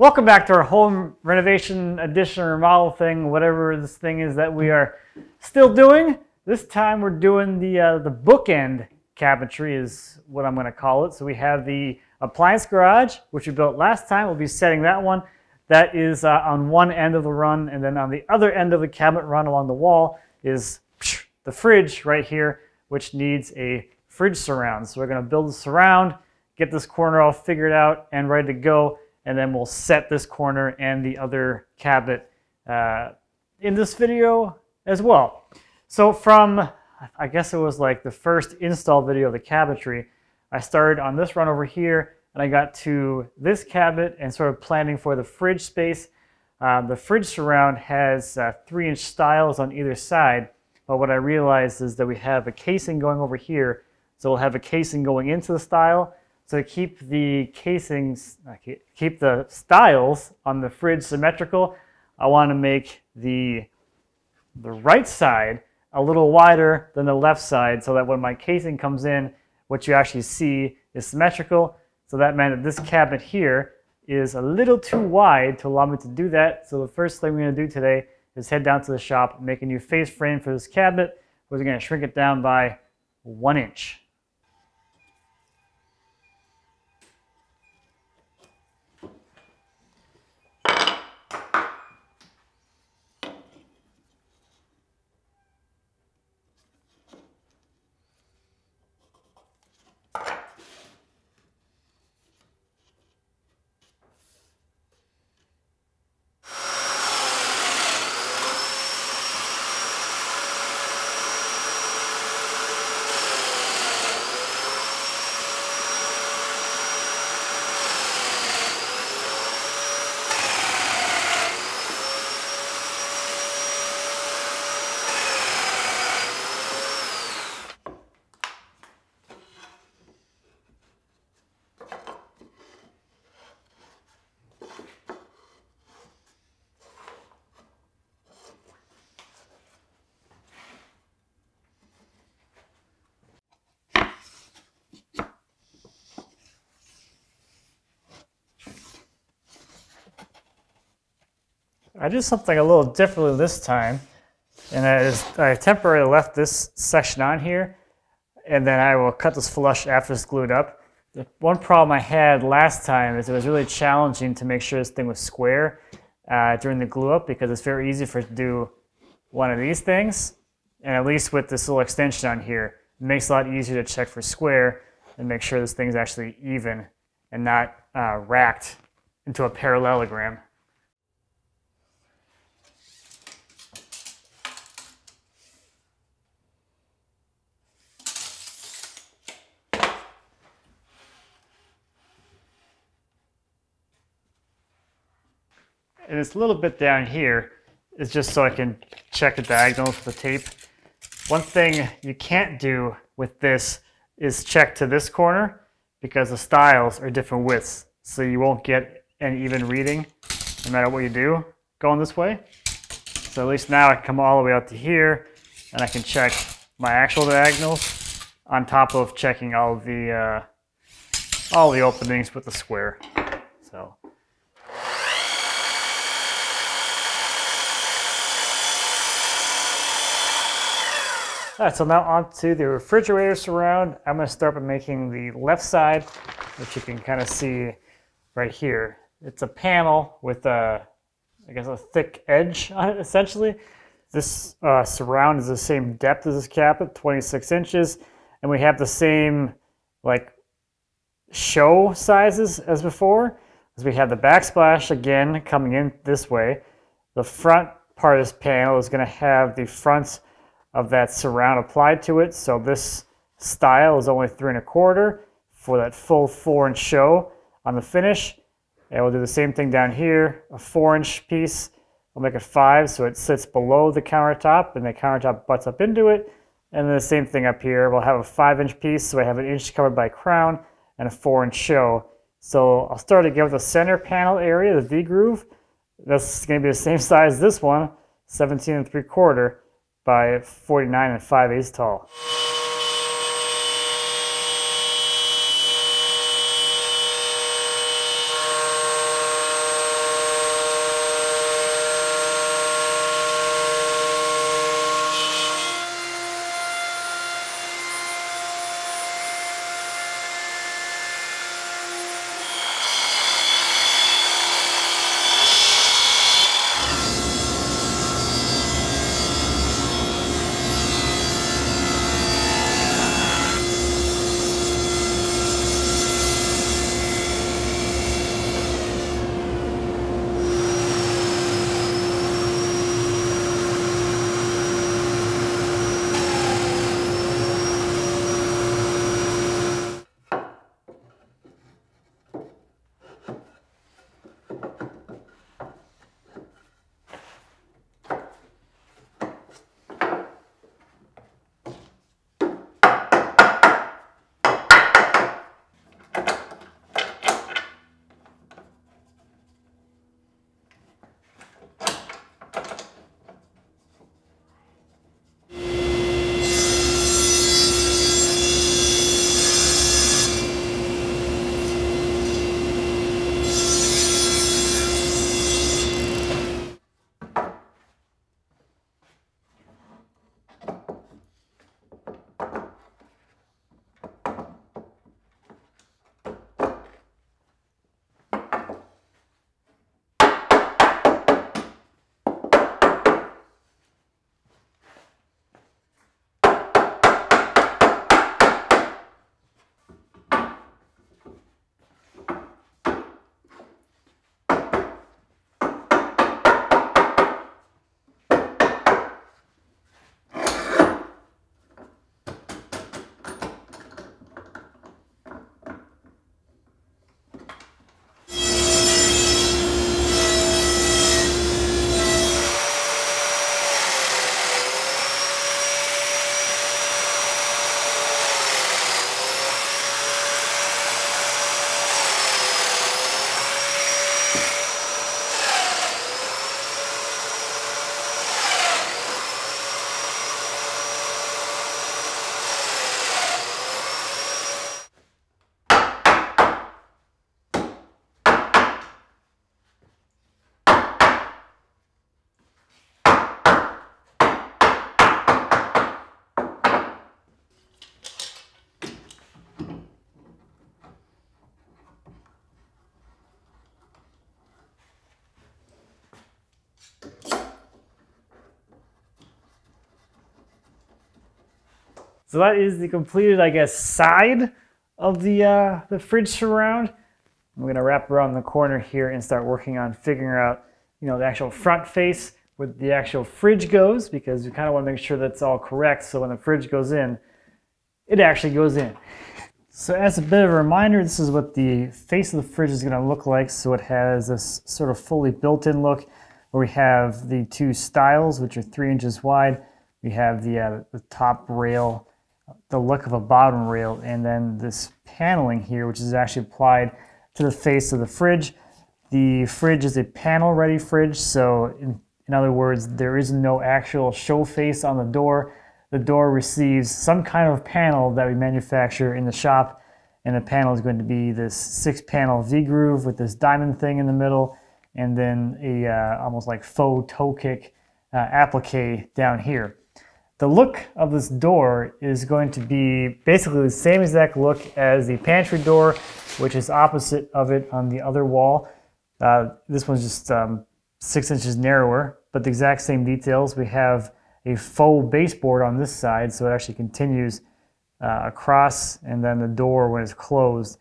Welcome back to our home renovation, addition, or remodel thing, whatever this thing is that we are still doing. This time we're doing the bookend cabinetry is what I'm going to call it. So we have the appliance garage, which we built last time. We'll be setting that one. That is on one end of the run, and then on the other end of the cabinet run along the wall is the fridge right here, which needs a fridge surround. So we're going to build a surround, get this corner all figured out and ready to go. And then we'll set this corner and the other cabinet in this video as well. So from, I guess it was like the first install video of the cabinetry, I started on this run over here and I got to this cabinet and sort of planning for the fridge space. The fridge surround has 3-inch stiles on either side, but what I realized is that we have a casing going over here, so we'll have a casing going into the stile. So to keep the casings, keep the stiles on the fridge symmetrical, I want to make the right side a little wider than the left side so that when my casing comes in, what you actually see is symmetrical. So that meant that this cabinet here is a little too wide to allow me to do that. So the first thing we're going to do today is head down to the shop, make a new face frame for this cabinet. We're going to shrink it down by 1 inch. I did something a little differently this time, and that is I temporarily left this section on here, and then I will cut this flush after it's glued up. The one problem I had last time is it was really challenging to make sure this thing was square during the glue up, because it's very easy for it to do one of these things, and at least with this little extension on here, it makes it a lot easier to check for square and make sure this thing's actually even and not racked into a parallelogram. And this little bit down here is just so I can check the diagonals with the tape. One thing you can't do with this is check to this corner, because the stiles are different widths. So you won't get an even reading no matter what you do going this way. So at least now I can come all the way up to here and I can check my actual diagonals on top of checking all the openings with the square. So. All right, so now onto the refrigerator surround. I'm going to start by making the left side, which you can kind of see right here. It's a panel with a, I guess, a thick edge on it, essentially. This surround is the same depth as this cabinet, 26 inches, and we have the same like show sizes as before. As we have the backsplash again coming in this way. The front part of this panel is going to have the front of that surround applied to it. So this style is only 3¼ for that full 4-inch show on the finish. And we'll do the same thing down here, a 4-inch piece. We'll make it 5 so it sits below the countertop and the countertop butts up into it. And then the same thing up here, we'll have a 5-inch piece so I have an inch covered by a crown and a 4-inch show. So I'll start again with the center panel area, the V-groove. That's gonna be the same size as this one, 17¾ by 49 5/8 tall. So that is the completed, I guess, side of the fridge surround. I'm gonna wrap around the corner here and start working on figuring out, you know, the actual front face where the actual fridge goes, because you kind of want to make sure that's all correct. So when the fridge goes in, it actually goes in. So as a bit of a reminder, this is what the face of the fridge is gonna look like. So it has this sort of fully built-in look where we have the two stiles, which are 3 inches wide. We have the top rail, the look of a bottom rail, and then this paneling here, which is actually applied to the face of the fridge. The fridge is a panel-ready fridge, so in other words, there is no actual show face on the door. The door receives some kind of panel that we manufacture in the shop, and the panel is going to be this 6-panel V-groove with this diamond thing in the middle, and then a almost like faux toe kick applique down here. The look of this door is going to be basically the same exact look as the pantry door, which is opposite of it on the other wall. This one's just 6 inches narrower, but the exact same details. We have a faux baseboard on this side, so it actually continues across, and then the door, when it's closed,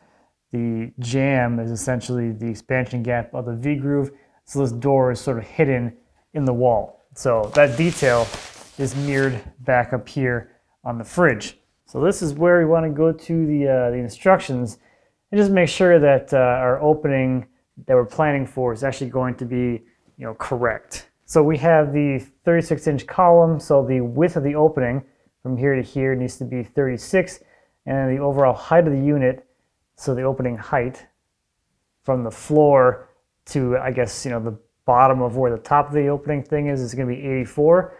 the jamb is essentially the expansion gap of the V-groove, so this door is sort of hidden in the wall. So that detail is mirrored back up here on the fridge. So this is where we want to go to the instructions, and just make sure that our opening that we're planning for is actually going to be, you know, correct. So we have the 36-inch column, so the width of the opening from here to here needs to be 36, and then the overall height of the unit, so the opening height from the floor to, I guess, you know, the bottom of where the top of the opening thing is going to be 84.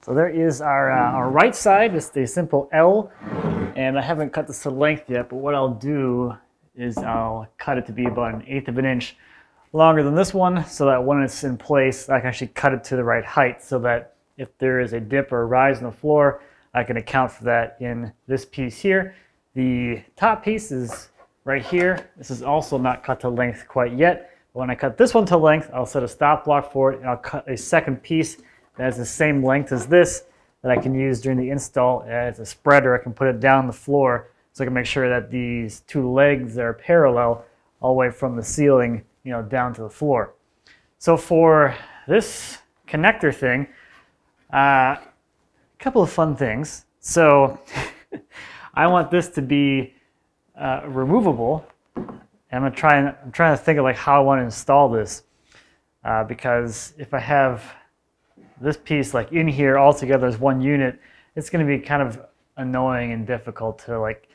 So there is our right side, just a simple L, and I haven't cut this to length yet, but what I'll do is I'll cut it to be about 1/8 of an inch longer than this one, so that when it's in place, I can actually cut it to the right height, so that if there is a dip or a rise in the floor, I can account for that in this piece here. The top piece is right here. This is also not cut to length quite yet, but when I cut this one to length, I'll set a stop block for it, and I'll cut a second piece that's the same length as this that I can use during the install as a spreader. I can put it down the floor so I can make sure that these two legs are parallel all the way from the ceiling, you know, down to the floor. So for this connector thing, a couple of fun things. So I want this to be removable, and I'm trying to think of like how I want to install this because if I have this piece like in here all together as one unit, it's going to be kind of annoying and difficult to like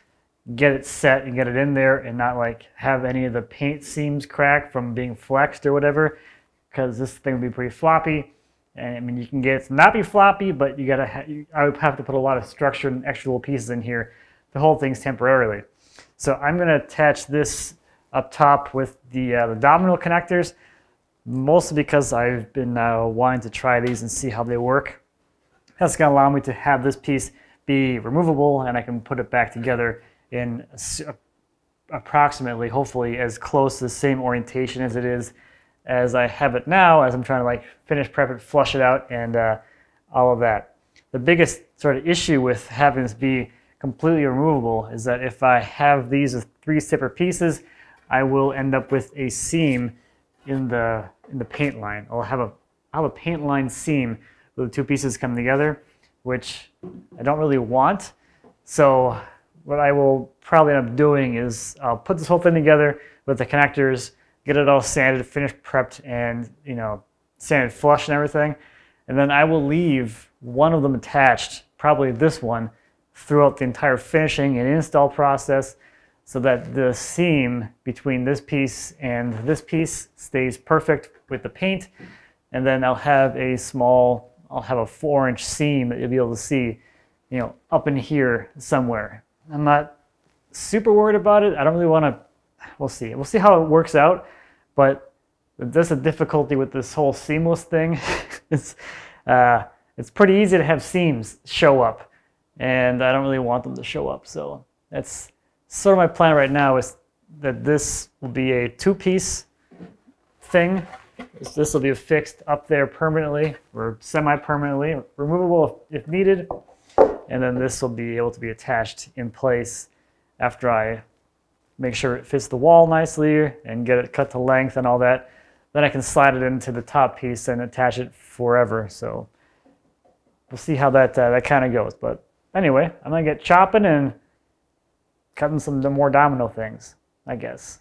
get it set and get it in there and not like have any of the paint seams crack from being flexed or whatever, because this thing would be pretty floppy. And I mean, you can get it to not be floppy, but you gotta I would have to put a lot of structure and extra little pieces in here. The whole thing's temporarily. So I'm going to attach this up top with the domino connectors, mostly because I've been wanting to try these and see how they work. That's going to allow me to have this piece be removable, and I can put it back together in approximately, hopefully, as close to the same orientation as it is as I have it now, as I'm trying to like finish prep it, flush it out, and all of that. The biggest sort of issue with having this be completely removable is that if I have these as three separate pieces, I will end up with a seam in the paint line. I'll have a paint line seam where the two pieces come together, which I don't really want. So what I will probably end up doing is I'll put this whole thing together with the connectors, get it all sanded, finished, prepped, and sanded flush and everything. And then I will leave one of them attached, probably this one, throughout the entire finishing and install process, so that the seam between this piece stays perfect with the paint. And then I'll have a 4-inch seam that you'll be able to see, up in here somewhere. I'm not super worried about it. I don't really want to, we'll see. We'll see how it works out, but that's the difficulty with this whole seamless thing. It's pretty easy to have seams show up, and I don't really want them to show up. So that's sort of my plan right now, is that this will be a two-piece thing. This will be fixed up there permanently or semi-permanently, removable if needed. And then this will be able to be attached in place after I make sure it fits the wall nicely and get it cut to length and all that. Then I can slide it into the top piece and attach it forever. So we'll see how that kind of goes. But anyway, I'm going to get chopping and cutting some more domino things, I guess.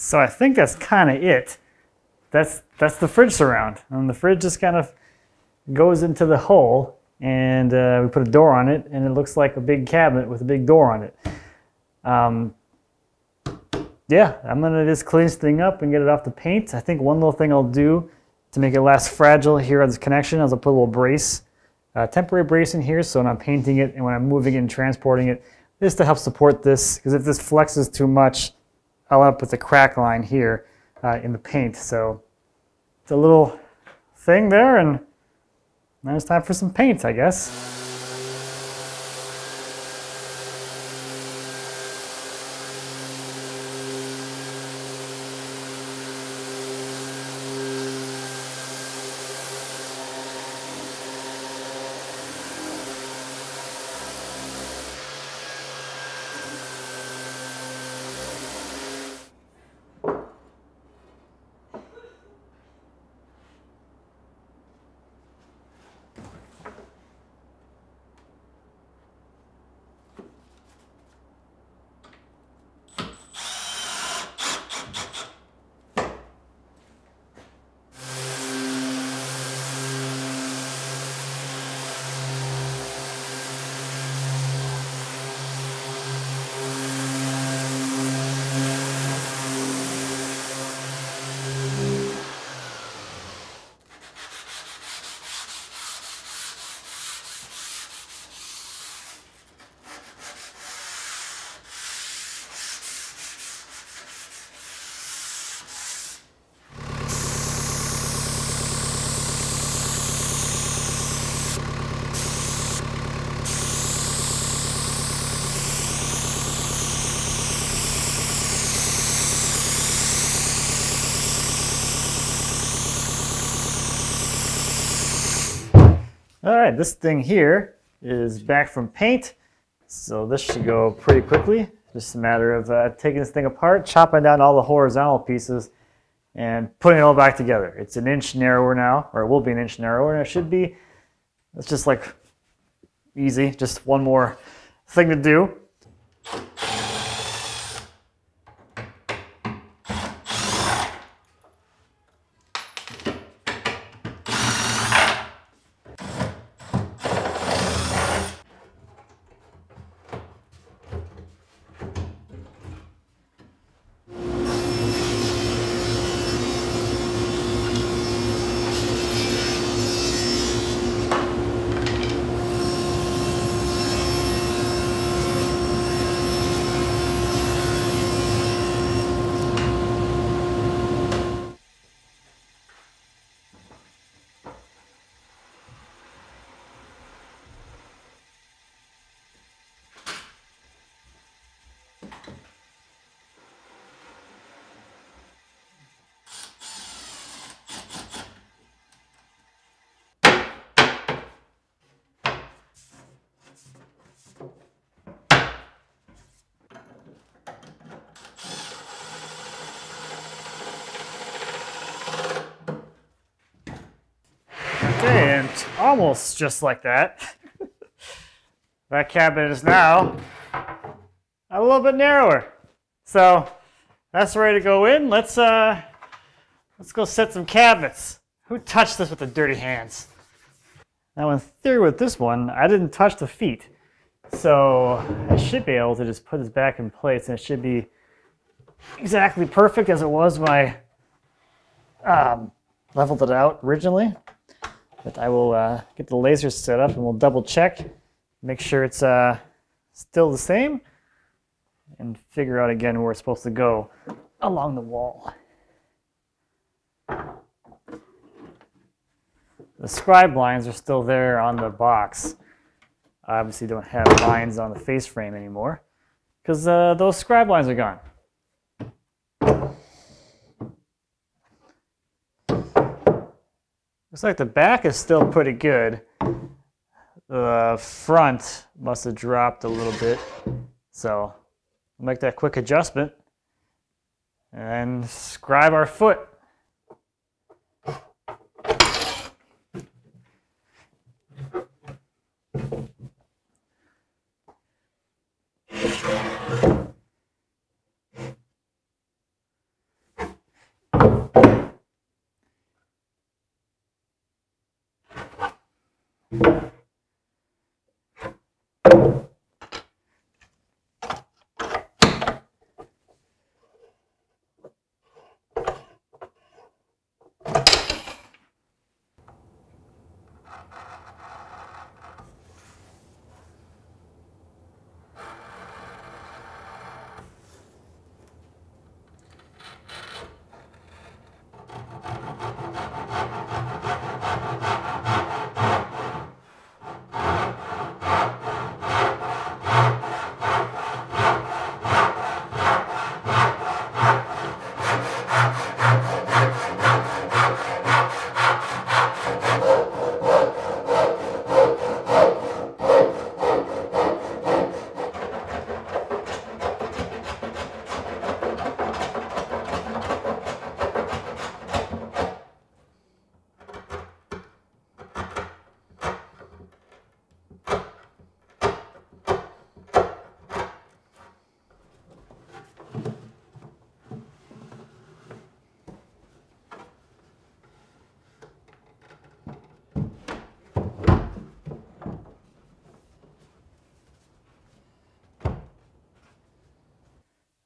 So I think that's kind of it. That's the fridge surround. And the fridge just kind of goes into the hole, and we put a door on it, and it looks like a big cabinet with a big door on it. Yeah, I'm gonna just clean this thing up and get it off the paint. I think one little thing I'll do to make it less fragile here on this connection is I'll put a little brace, a temporary brace in here, so when I'm painting it and when I'm moving it and transporting it, just to help support this, because if this flexes too much, I'll end up with a crack line here in the paint. So it's a little thing there, and now it's time for some paint, I guess. All right, this thing here is back from paint, so this should go pretty quickly. Just a matter of taking this thing apart, chopping down all the horizontal pieces, and putting it all back together. It's an inch narrower now, or it will be an inch narrower, and it should be, it's just like easy, just one more thing to do. Okay, and almost just like that, that cabinet is now a little bit narrower. So that's ready to go in. Let's go set some cabinets. Who touched this with the dirty hands? Now in theory with this one, I didn't touch the feet. So I should be able to just put this back in place and it should be exactly perfect as it was when I leveled it out originally. But I will get the laser set up and we'll double check, make sure it's still the same, and figure out again where it's supposed to go along the wall. The scribe lines are still there on the box. I obviously don't have lines on the face frame anymore because those scribe lines are gone. Looks like the back is still pretty good. The front must have dropped a little bit. So we'll make that quick adjustment and scribe our foot.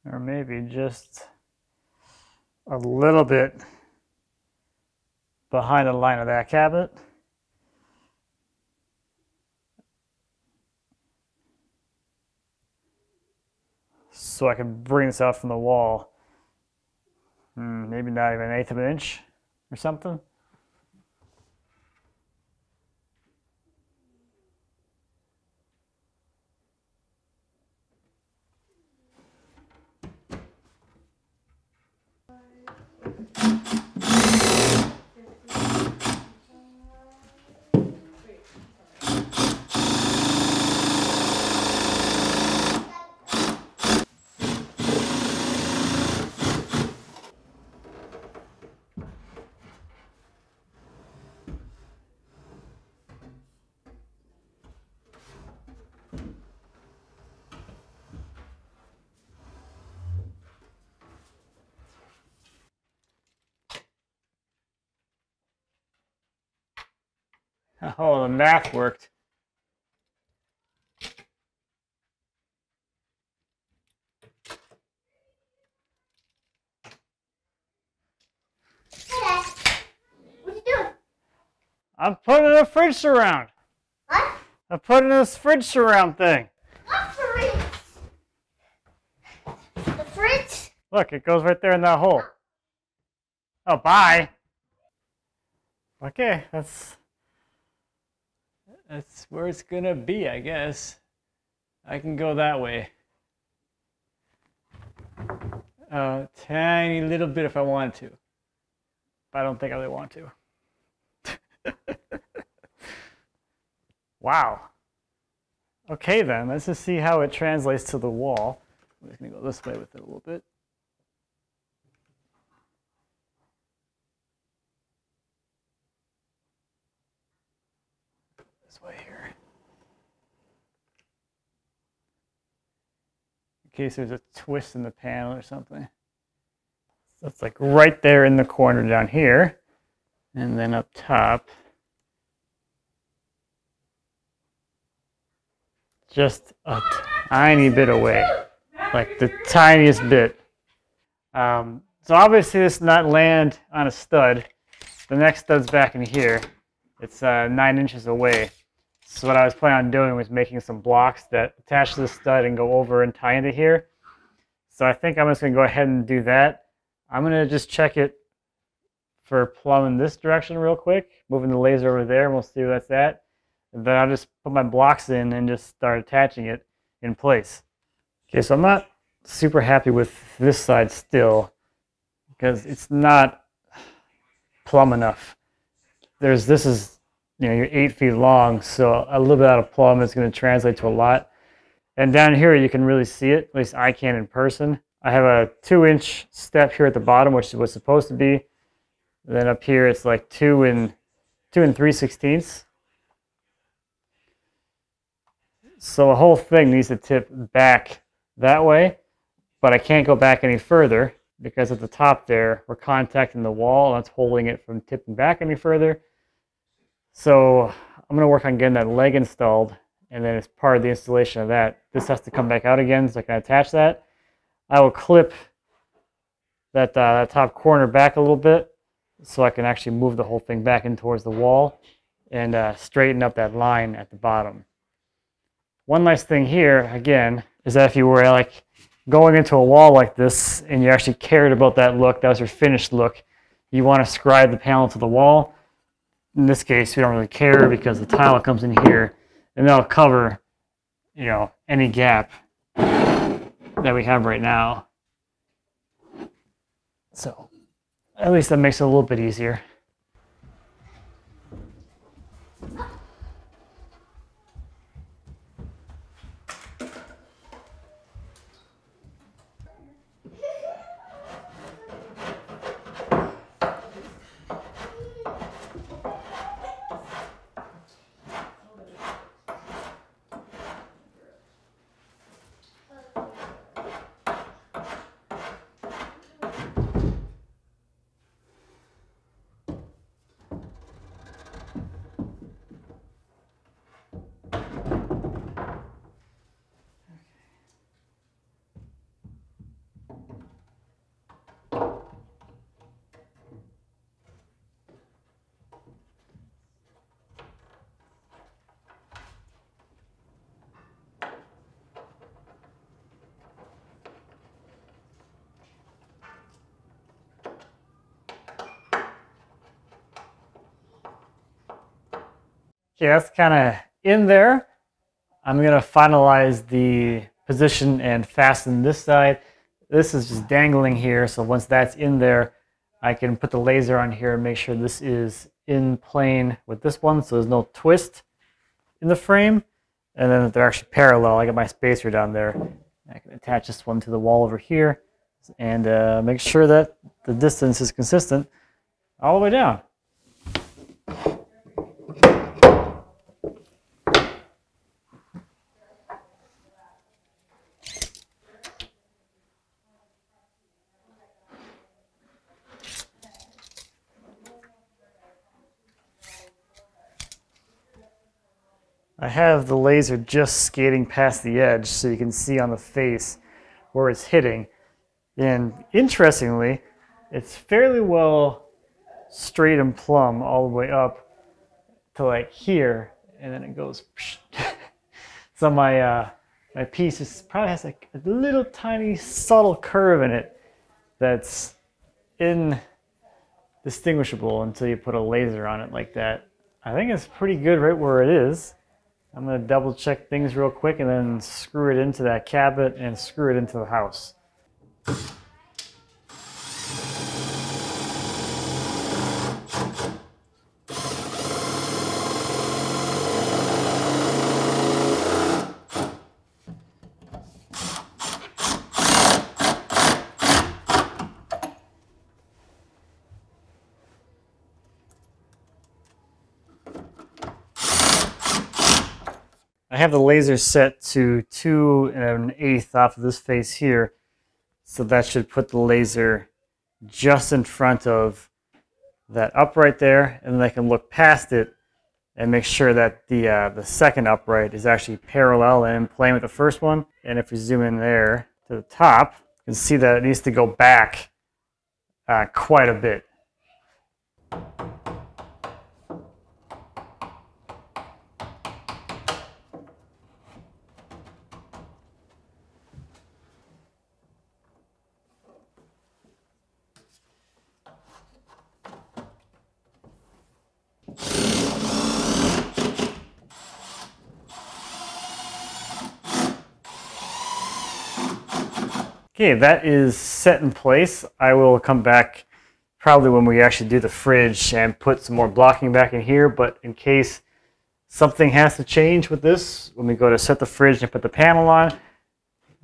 Or maybe just a little bit behind the line of that cabinet. So I can bring this out from the wall. Maybe not even an eighth of an inch or something. Thank you. Oh, the math worked. Hey, what you doing? I'm putting a fridge surround. What? I'm putting this fridge surround thing. What fridge? The fridge? Look, it goes right there in that hole. Oh, bye. Okay, that's where it's gonna be, I guess. I can go that way. A tiny little bit if I want to. But I don't think I really want to. Wow. Okay then, let's just see how it translates to the wall. I'm just gonna go this way with it a little bit. Way here. In case there's a twist in the panel or something. So it's like right there in the corner down here. And then up top. Just a tiny bit away. Like the tiniest bit. So obviously this does not land on a stud. The next stud's back in here. It's 9 inches away. So what I was planning on doing was making some blocks that attach to the stud and go over and tie into here. So I think I'm just going to go ahead and do that. I'm going to just check it for plumb in this direction real quick, moving the laser over there, and we'll see where that's at. And then I'll just put my blocks in and just start attaching it in place. Okay, so I'm not super happy with this side still because it's not plumb enough. This is, you know, you're 8 feet long, so a little bit out of plumb is going to translate to a lot. And down here you can really see it, at least I can in person. I have a 2-inch step here at the bottom, which was supposed to be. And then up here it's like 2 and 3/16. So the whole thing needs to tip back that way, but I can't go back any further because at the top there we're contacting the wall, and that's holding it from tipping back any further. So I'm going to work on getting that leg installed, and then as part of the installation of that, this has to come back out again so I can attach that. I will clip that top corner back a little bit so I can actually move the whole thing back in towards the wall and straighten up that line at the bottom. One nice thing here, again, is that if you were like going into a wall like this and you actually cared about that look, that was your finished look, you want to scribe the panel to the wall. In this case, we don't really care because the tile comes in here, and that'll cover, you know, any gap that we have right now. So, at least that makes it a little bit easier. Okay, that's kind of in there. I'm going to finalize the position and fasten this side. This is just dangling here, so once that's in there, I can put the laser on here and make sure this is in plane with this one, so there's no twist in the frame. And then if they're actually parallel, I got my spacer down there. I can attach this one to the wall over here and make sure that the distance is consistent all the way down. I have the laser just skating past the edge so you can see on the face where it's hitting. And interestingly, it's fairly well straight and plumb all the way up to like here, and then it goes. So my piece is probably has like a little tiny subtle curve in it that's indistinguishable until you put a laser on it like that. I think it's pretty good right where it is. I'm going to double check things real quick and then screw it into that cabinet and screw it into the house. I have the laser set to 2 1/8 off of this face here, so that should put the laser just in front of that upright there, and then I can look past it and make sure that the second upright is actually parallel and in plane with the first one. And if we zoom in there to the top, you can see that it needs to go back quite a bit. Okay, that is set in place. I will come back probably when we actually do the fridge and put some more blocking back in here, but in case something has to change with this, when we go to set the fridge and put the panel on,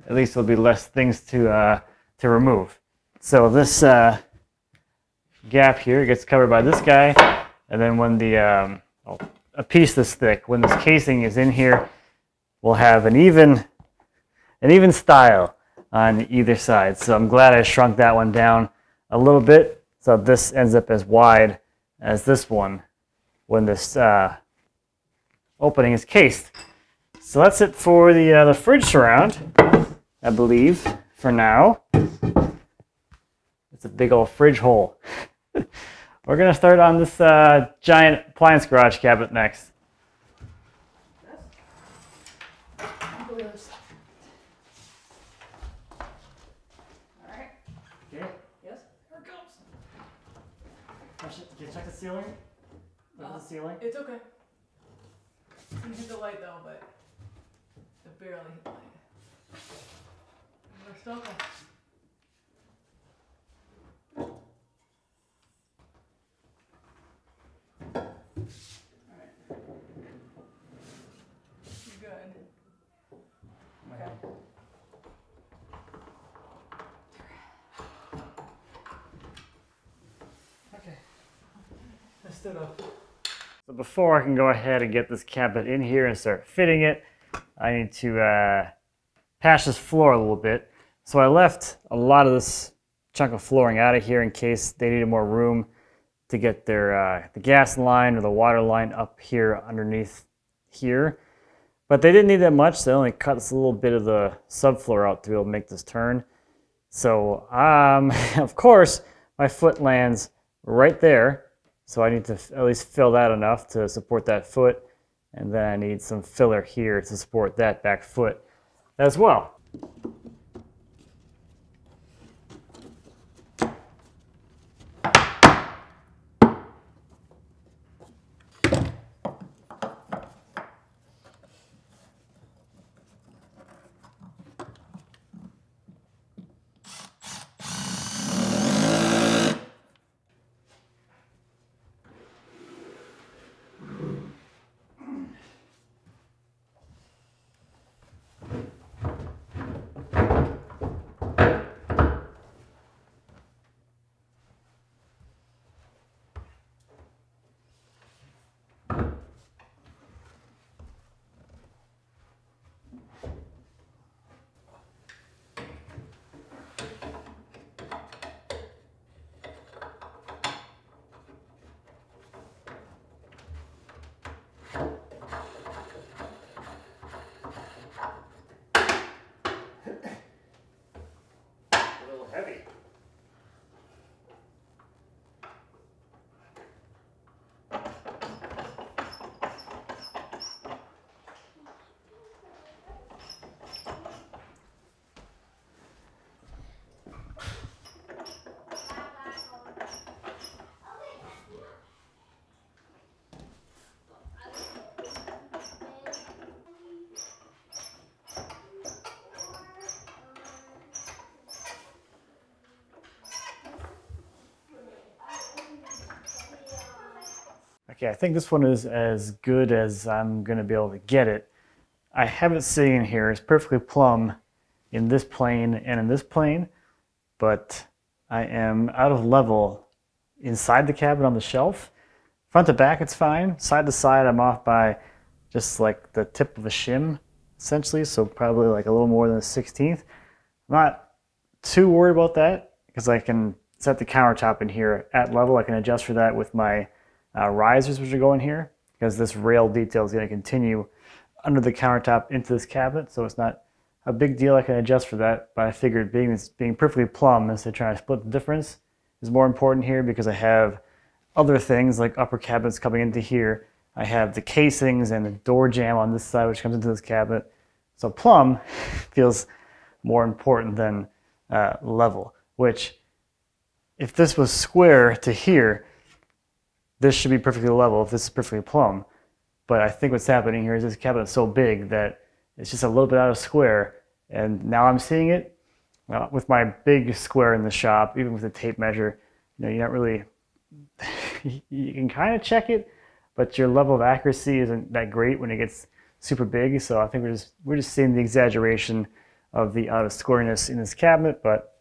at least there'll be less things to remove. So this gap here gets covered by this guy, and then when the a piece this thick, when this casing is in here, we'll have an even style on either side. So I'm glad I shrunk that one down a little bit, so this ends up as wide as this one when this opening is cased. So that's it for the fridge surround, I believe, for now. It's a big old fridge hole. We're gonna start on this giant appliance garage cabinet next. Ceiling? Look at the ceiling? It's okay. You hit the light though, but it barely hit the light. We're still okay. Alright. You're good. Okay. Stood up. So before I can go ahead and get this cabinet in here and start fitting it, I need to patch this floor a little bit. So I left a lot of this chunk of flooring out of here in case they needed more room to get their the gas line or the water line up here underneath here. But they didn't need that much, so they only cut this little bit of the subfloor out to be able to make this turn. So of course my foot lands right there. So I need to at least fill that enough to support that foot, and then I need some filler here to support that back foot as well. Okay, I think this one is as good as I'm going to be able to get it. I have it sitting in here. It's perfectly plumb in this plane and in this plane, but I am out of level inside the cabinet on the shelf. Front to back, it's fine. Side to side, I'm off by just like the tip of a shim, essentially, so probably like a little more than a 16th. I'm not too worried about that because I can set the countertop in here at level. I can adjust for that with my risers, which are going here, because this rail detail is going to continue under the countertop into this cabinet, so it's not a big deal. I can adjust for that, but I figured being perfectly plumb instead of trying to split the difference is more important here, because I have other things like upper cabinets coming into here. I have the casings and the door jamb on this side, which comes into this cabinet. So plumb feels more important than level, which if this was square to here, this should be perfectly level if this is perfectly plumb. But I think what's happening here is this cabinet is so big that it's just a little bit out of square. And now I'm seeing it with my big square in the shop, even with a tape measure. You know, you're not really, you can kind of check it, but your level of accuracy isn't that great when it gets super big. So I think we're just seeing the exaggeration of the out of squareness in this cabinet, but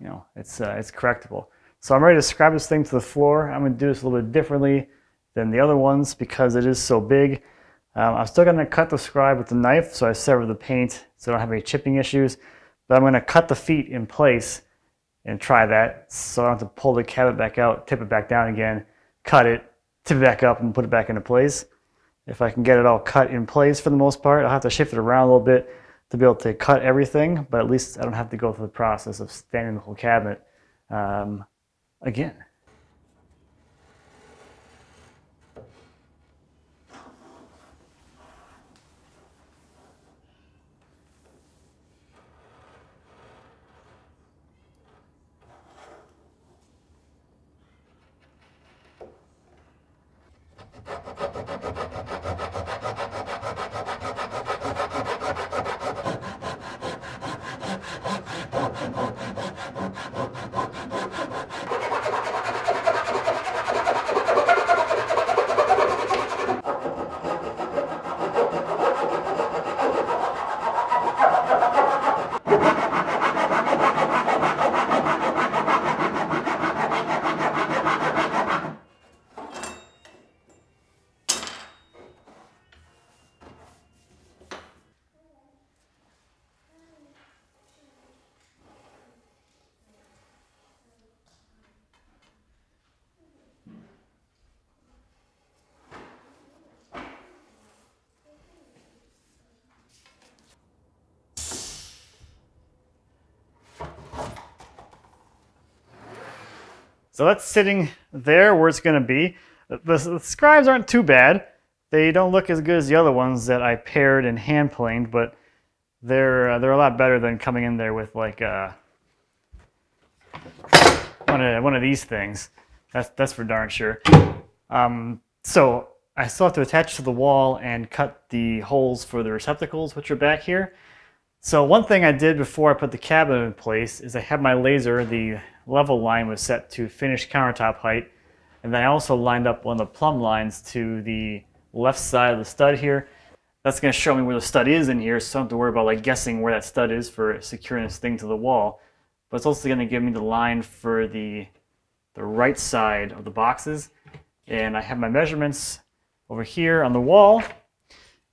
you know, it's correctable. So I'm ready to scrap this thing to the floor. I'm gonna do this a little bit differently than the other ones because it is so big. I'm still gonna cut the scribe with the knife, so I sever the paint so I don't have any chipping issues. But I'm gonna cut the feet in place and try that so I don't have to pull the cabinet back out, tip it back down again, cut it, tip it back up, and put it back into place. If I can get it all cut in place for the most part, I'll have to shift it around a little bit to be able to cut everything, but at least I don't have to go through the process of standing the whole cabinet again. So that's sitting there where it's going to be. The scribes aren't too bad. They don't look as good as the other ones that I paired and hand planed, but they're a lot better than coming in there with like one of these things. That's for darn sure. So I still have to attach to the wall and cut the holes for the receptacles, which are back here. So one thing I did before I put the cabinet in place is I had my laser, the level line was set to finish countertop height, and then I also lined up one of the plumb lines to the left side of the stud here. That's going to show me where the stud is in here, so I don't have to worry about like guessing where that stud is for securing this thing to the wall. But it's also going to give me the line for the right side of the boxes, and I have my measurements over here on the wall,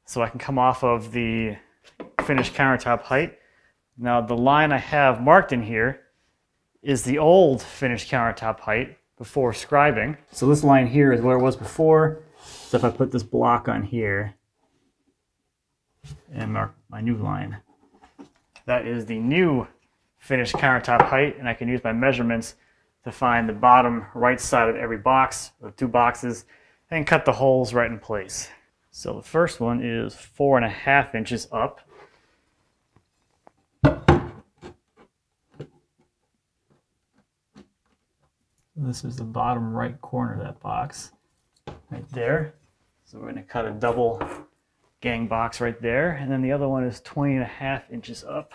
so I can come off of the finished countertop height. Now the line I have marked in here is the old finished countertop height before scribing. So this line here is where it was before. So if I put this block on here and mark my new line, that is the new finished countertop height, and I can use my measurements to find the bottom right side of every box, of two boxes, and cut the holes right in place. So the first one is 4.5 inches up. This is the bottom right corner of that box, right there. So we're going to cut a double gang box right there. And then the other one is 20.5 inches up.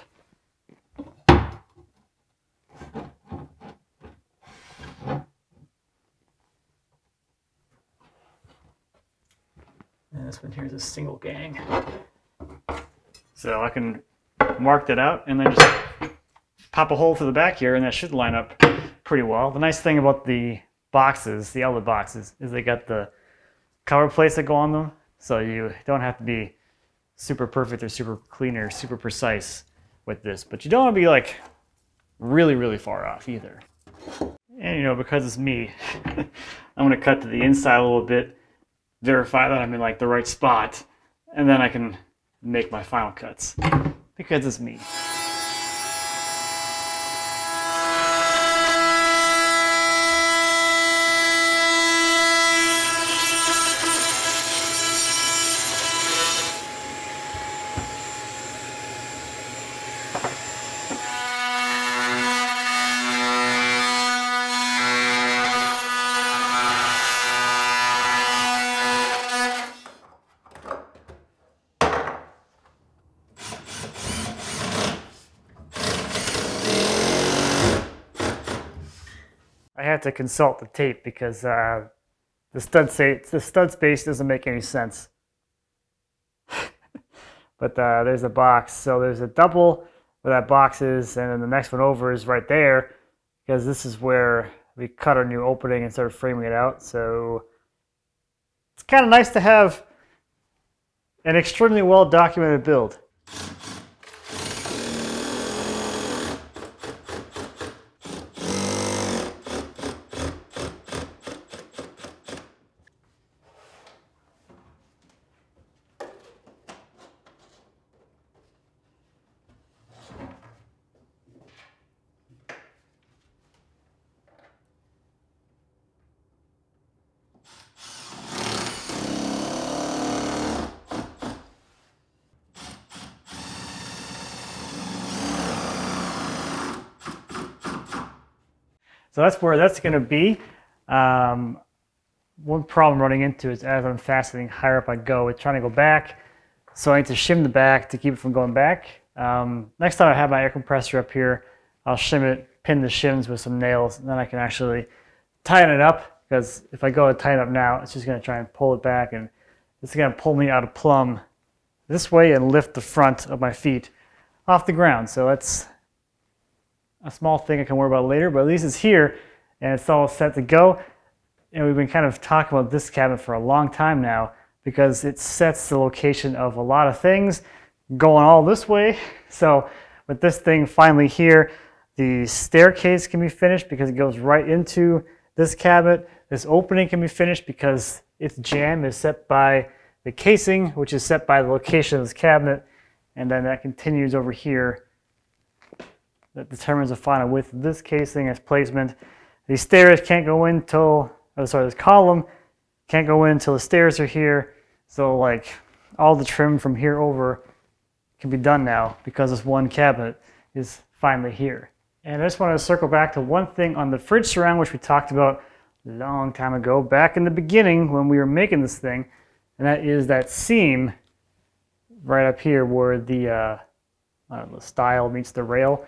advancement here is a single gang. So I can mark that out and then just pop a hole through the back here, and that should line up pretty well. The nice thing about the boxes, the outlet boxes, is they got the cover plates that go on them, so you don't have to be super perfect or super clean or super precise with this, but you don't want to be like really far off either. And you know, because it's me, I'm going to cut to the inside a little bit, verify that I'm in like the right spot, and then I can make my final cuts, because it's me. To consult the tape, because the stud space doesn't make any sense. But there's a box, so there's a double where that box is, and then the next one over is right there, because this is where we cut our new opening and started framing it out. So it's kind of nice to have an extremely well documented build. So that's where that's going to be. One problem running into is as I'm fastening higher up I go, it's trying to go back. So I need to shim the back to keep it from going back. Next time I have my air compressor up here, I'll shim it, pin the shims with some nails, and then I can actually tighten it up, because if I go to tighten up now, it's just going to try and pull it back, and it's going to pull me out of plumb this way and lift the front of my feet off the ground. So that's a small thing I can worry about later, but at least it's here and it's all set to go. And we've been kind of talking about this cabinet for a long time now, because it sets the location of a lot of things going all this way. So with this thing finally here, the staircase can be finished because it goes right into this cabinet. This opening can be finished because its jamb is set by the casing, which is set by the location of this cabinet. And then that continues over here. That determines the final width of this casing, its placement. These stairs can't go in till, oh, sorry, this column can't go in until the stairs are here. So like all the trim from here over can be done now, because this one cabinet is finally here. And I just want to circle back to one thing on the fridge surround, which we talked about a long time ago, back in the beginning when we were making this thing. And that is that seam right up here where the style meets the rail.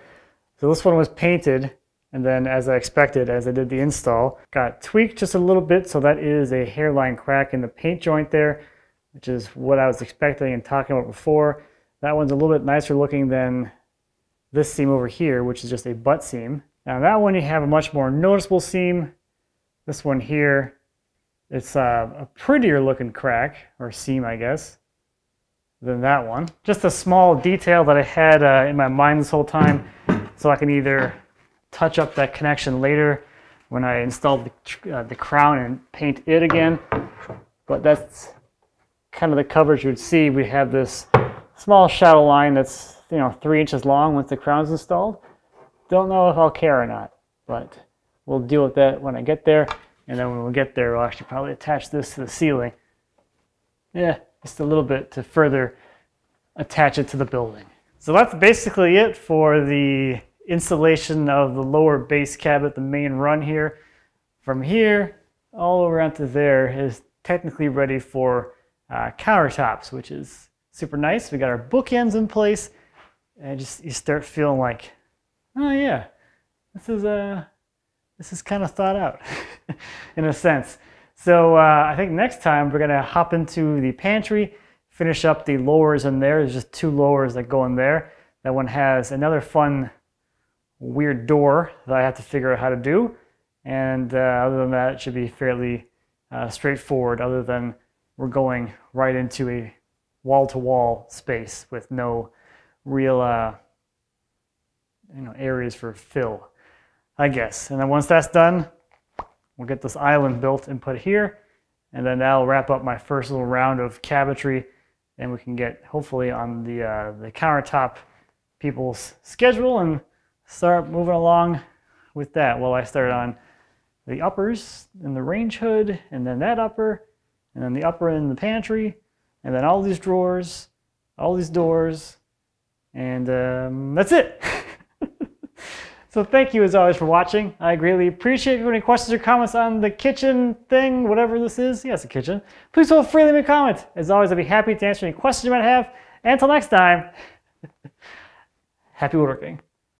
So this one was painted, and then as I expected, as I did the install, got tweaked just a little bit, so that is a hairline crack in the paint joint there, which is what I was expecting and talking about before. That one's a little bit nicer looking than this seam over here, which is just a butt seam. Now that one you have a much more noticeable seam. This one here, it's a prettier looking crack, or seam I guess, than that one. Just a small detail that I had in my mind this whole time. So I can either touch up that connection later when I install the crown and paint it again. But that's kind of the coverage you would see. We have this small shadow line that's 3 inches long once the crown's installed. Don't know if I'll care or not, but we'll deal with that when I get there. And then when we get there, we'll actually probably attach this to the ceiling. Yeah, just a little bit to further attach it to the building. So that's basically it for the installation of the lower base cabinet, the main run here. From here all around to there is technically ready for countertops, which is super nice. We got our bookends in place, and just you start feeling like, oh yeah, this is kind of thought out in a sense. So I think next time we're gonna hop into the pantry, finish up the lowers in there. There's just two lowers that go in there. That one has another fun, weird door that I have to figure out how to do. And other than that, it should be fairly straightforward, other than we're going right into a wall-to-wall space with no real areas for fill, I guess. And then once that's done, we'll get this island built and put here, and then that'll wrap up my first little round of cabinetry, and we can get, hopefully, on the countertop people's schedule and start moving along with that. Well, I start on the uppers and the range hood, and then that upper, and then the upper in the pantry, and then all these drawers, all these doors, and that's it. So thank you as always for watching. I greatly appreciate it. If you have any questions or comments on the kitchen thing, whatever this is, yes, a kitchen, please feel free to leave me a comment. As always, I'll be happy to answer any questions you might have. And until next time, happy woodworking.